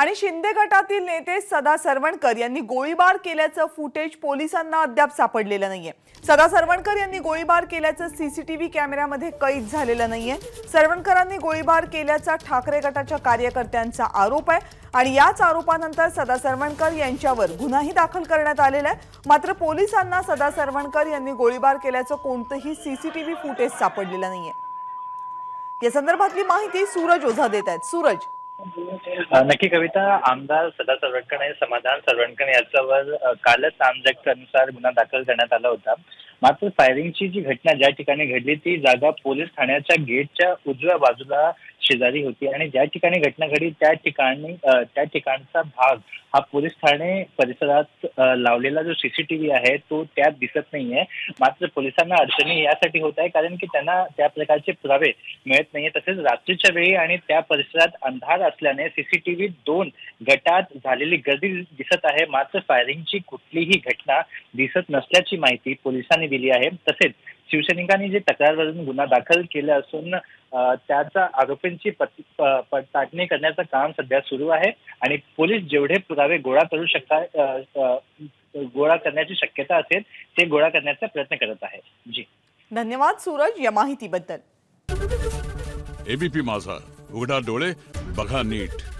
आणि शिंदे गटातील नेते सदा सरवणकर यांनी गोळीबार केल्याचं फुटेज पोलिसांना अद्याप सापडलेलं नाहीये। सदा सरवणकर यांनी गोळीबार केल्याचं सीसीटीव्ही कॅमेऱ्यामध्ये कैद झालेलं नाहीये। सरवणकरांनी गोळीबार केल्याचा ठाकरे गटाच्या कार्यकर्त्यांचा आरोप आहे आणि याच आरोपानंतर सदा सरवणकर यांच्यावर गुन्हाही दाखल करण्यात आलेला आहे। मात्र पोलिसांना सदा सरवणकर यांनी गोळीबार केल्याचं कोणतेही सीसीटीव्ही फुटेज सापडलेलं नाहीये। या संदर्भातली माहिती सूरज ओझा देत आहेत। सूरज, नक्की कविता, आमदार सदा सरवणकर आणि समाधान सरवणकर यांच्यावर कालच आमजगतानुसार गुन्हा दाखल करण्यात आला होता। मात्र फायरिंगची जी घटना ज्या ठिकाणी घडली ती जागा पोलीस ठाण्याच्या गेटच्या उजव्या बाजूला शेजारी होती आणि ज्या ठिकाणी घटना घडली त्या ठिकाणचा भाग हा पोलीस ठाणे परिसरात लावलेला जो सीसीटीव्ही आहे तो त्यात दिसत नाहीये। मात्र पोलिसांना अडचणी यासाठी होत आहे कारण की त्यांना त्या प्रकारचे पुरावे मिळत नाहीये। तसेच रात्रीच्या वेळी आणि त्या परिसरात अंधार असल्याने सीसीटीव्ही 2 गटात झालेली गर्दी दिसत आहे। मात्र फायरिंगची कुठलीही घटना दिसत नसल्याची माहिती पोलिसांनी दिली आहे। तसेच शिवसैनिकांनी जे तक्रारवरून गुन्हा दाखल केला असून त्याचा आरोपींची पडताळणी करण्याचं काम सध्या सुरू आहे आणि पोलीस जेवढे पुरावे गोळा करण्याची शक्यता असेल ते गोळा करण्याचा प्रयत्न करत आहे। जी, धन्यवाद सूरज या माहितीबद्दल। एबीपी माझा, उघडा डोळे बघा नीट।